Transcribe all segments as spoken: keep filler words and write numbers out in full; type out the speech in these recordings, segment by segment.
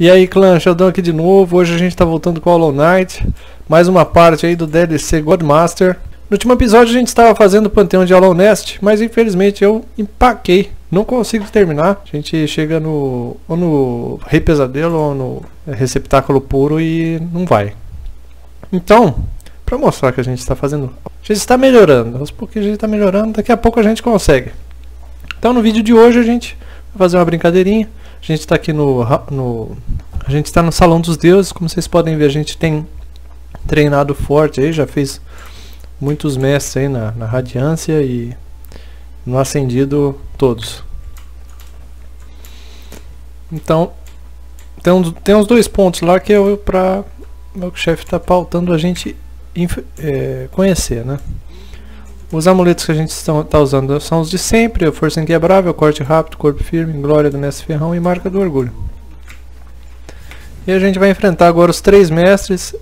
E aí clã, Xeldao aqui de novo. Hoje a gente tá voltando com Hollow Knight, mais uma parte aí do D L C Godmaster. No último episódio a gente estava fazendo o Panteão de Hallownest, mas infelizmente eu empaquei, não consigo terminar. A gente chega no, ou no Rei Pesadelo ou no Receptáculo Puro e não vai. Então, pra mostrar que a gente está fazendo, a gente está melhorando, aos pouquinhos a gente está melhorando, daqui a pouco a gente consegue. Então no vídeo de hoje a gente vai fazer uma brincadeirinha. A gente está aqui no, no a gente está no Salão dos Deuses, como vocês podem ver a gente tem treinado forte aí, já fez muitos mestres aí na, na Radiância e no Acendido todos. Então tem, tem uns dois pontos lá que eu para o chefe está pautando a gente é, conhecer, né? Os amuletos que a gente está usando são os de sempre, a Força Inquebrável, Corte Rápido, Corpo Firme, Glória do Mestre Ferrão e Marca do Orgulho. E a gente vai enfrentar agora os três mestres,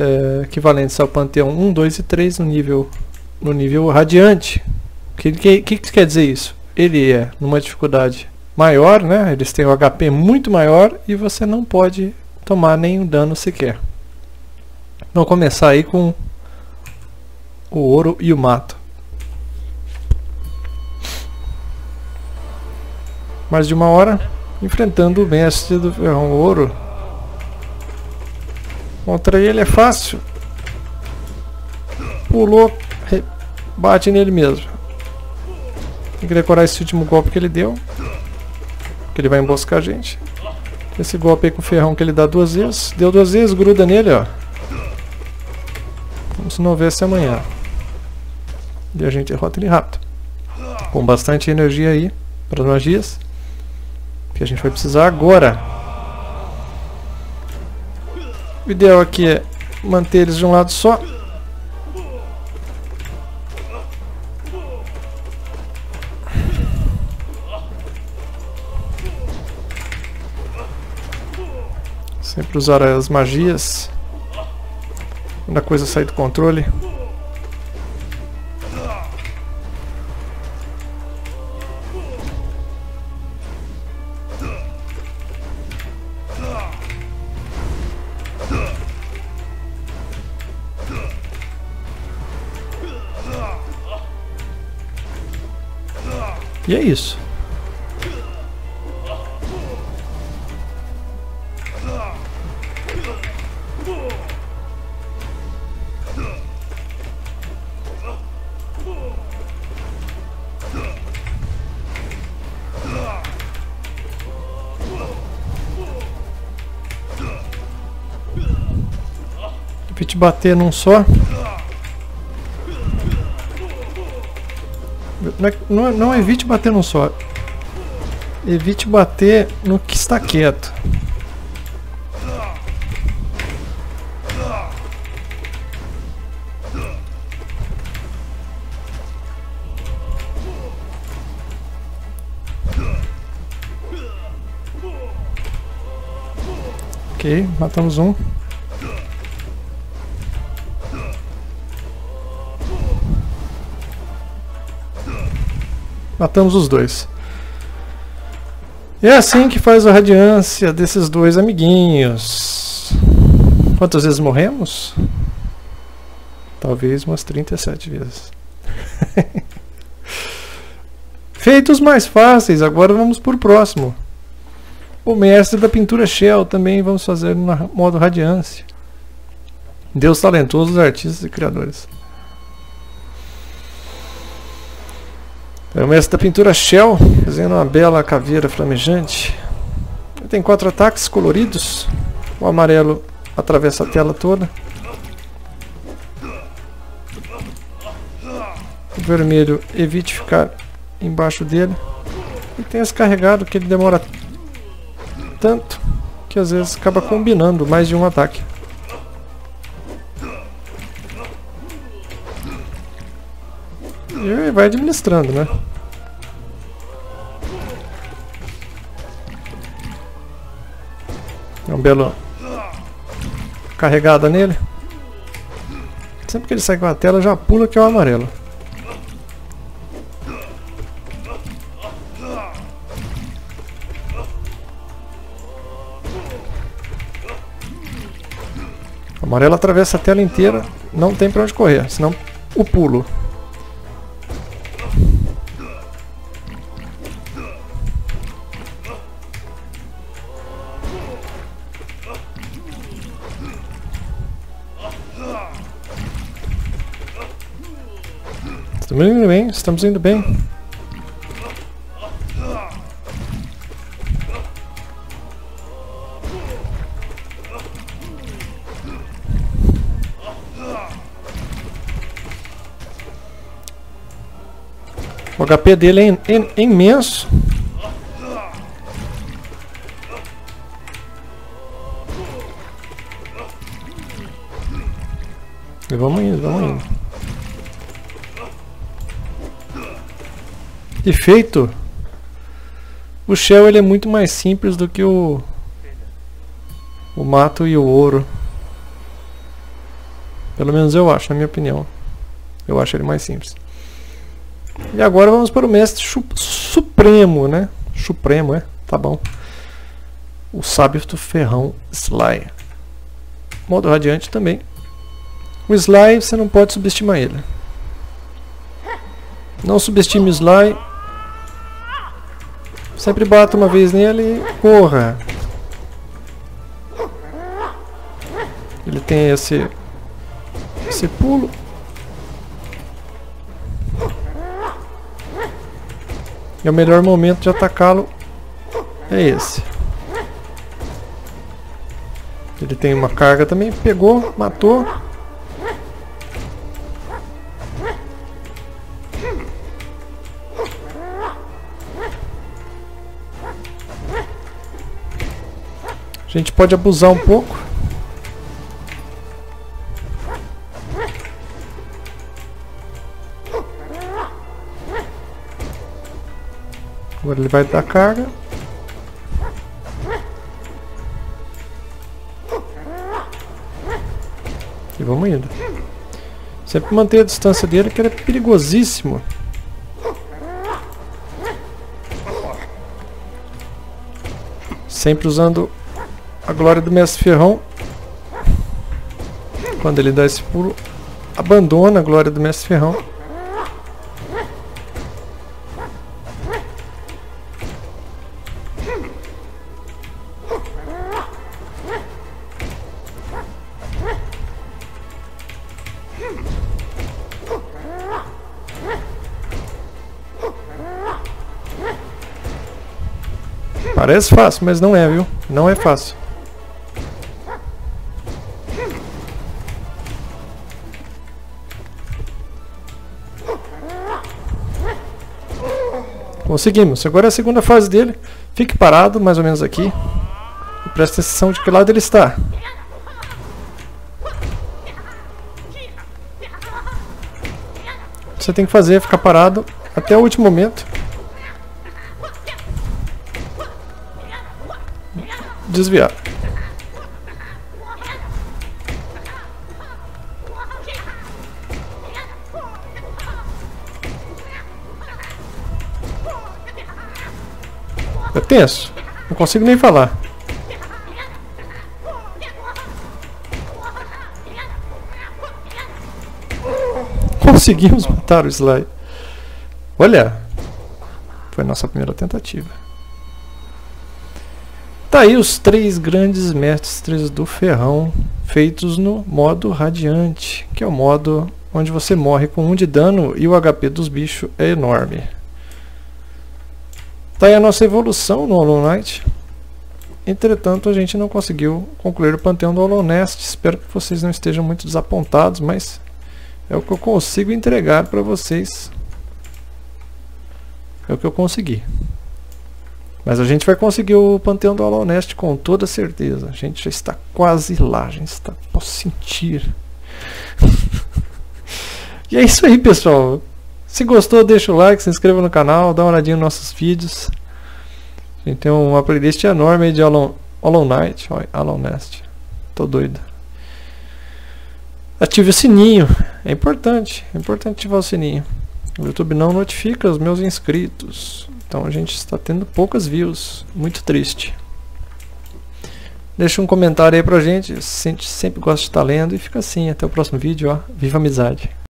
é, equivalentes ao Panteão um, dois e três no nível, no nível Radiante. O que, que, que quer dizer isso? Ele é numa dificuldade maior, né? Eles têm o H P muito maior e você não pode tomar nenhum dano sequer. Vamos começar aí com o Oro e o Mato. Mais de uma hora enfrentando o mestre do ferrão, o Oro. Contra ele é fácil. Pulou, bate nele mesmo. Tem que decorar esse último golpe que ele deu, que ele vai emboscar a gente. Esse golpe aí com o ferrão que ele dá duas vezes. Deu duas vezes, gruda nele, ó. Vamos não ver se amanhã. E a gente derrota ele rápido. Com bastante energia aí para as magias que a gente vai precisar agora. O ideal aqui é manter eles de um lado só. Sempre usar as magias quando a coisa sai do controle. E é isso. Te bater num só. Não, não evite bater num só. Evite bater no que está quieto. Ok, matamos um. Matamos os dois. E é assim que faz a Radiância desses dois amiguinhos. Quantas vezes morremos? Talvez umas trinta e sete vezes. Feitos mais fáceis, agora vamos por próximo. O mestre da pintura Sheo também vamos fazer no modo Radiância. Deus talentoso dos artistas e criadores. É o mestre da pintura Sheo, fazendo uma bela caveira flamejante. Ele tem quatro ataques coloridos. O amarelo atravessa a tela toda. O vermelho evite ficar embaixo dele. E tem esse carregado que ele demora tanto que às vezes acaba combinando mais de um ataque. E vai administrando, né? É um belo carregada nele. Sempre que ele sai com a tela, já pula, que é o amarelo. O amarelo atravessa a tela inteira, não tem pra onde correr, senão o pulo. Estamos indo bem, estamos indo bem. O H P dele é, in é imenso. E vamos indo, vamos indo. E feito. O Sheo ele é muito mais simples do que o o Mato e o Ouro. Pelo menos eu acho, na minha opinião. Eu acho ele mais simples. E agora vamos para o Mestre Supremo, né? Supremo, é? Tá bom. O Sábio do Ferrão Sly. Modo Radiante também. O Sly, você não pode subestimar ele. Não subestime o Sly. Sempre bata uma vez nele e corra. Ele tem esse... esse pulo. E o melhor momento de atacá-lo é esse. Ele tem uma carga também. Pegou, matou. A gente pode abusar um pouco. Agora ele vai dar carga. E vamos indo. Sempre manter a distância dele, que ele é perigosíssimo. Sempre usando a glória do Mestre Ferrão. Quando ele dá esse pulo, abandona a glória do Mestre Ferrão. Parece fácil, mas não é, viu? Não é fácil. Conseguimos. Agora é a segunda fase dele. Fique parado, mais ou menos aqui. E preste atenção de que lado ele está. O que você tem que fazer é ficar parado até o último momento. Desviar. É tenso, não consigo nem falar. Conseguimos matar o Sly. Olha, foi nossa primeira tentativa. Tá aí os três grandes mestres do ferrão feitos no modo radiante, que é o modo onde você morre com um de dano e o H P dos bichos é enorme. Tá aí a nossa evolução no Hollow Knight. Entretanto, a gente não conseguiu concluir o Panteão do Hallownest. Espero que vocês não estejam muito desapontados, mas é o que eu consigo entregar para vocês. É o que eu consegui. Mas a gente vai conseguir o Panteão do Hallownest com toda certeza. A gente já está quase lá. A gente está... Posso sentir. E é isso aí, pessoal. Se gostou, deixa o like, se inscreva no canal, dá uma olhadinha nos nossos vídeos. A gente tem uma playlist enorme aí de Hollow, Hollow Knight. Olha, Hallownest. Tô doido. Ative o sininho. É importante. É importante ativar o sininho. O YouTube não notifica os meus inscritos. Então a gente está tendo poucas views, muito triste. Deixa um comentário aí pra gente. Eu sempre gosto de estar lendo. E fica assim. Até o próximo vídeo. Ó. Viva a amizade.